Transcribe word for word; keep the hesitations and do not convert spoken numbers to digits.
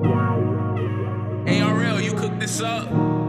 A R L, you cook this up?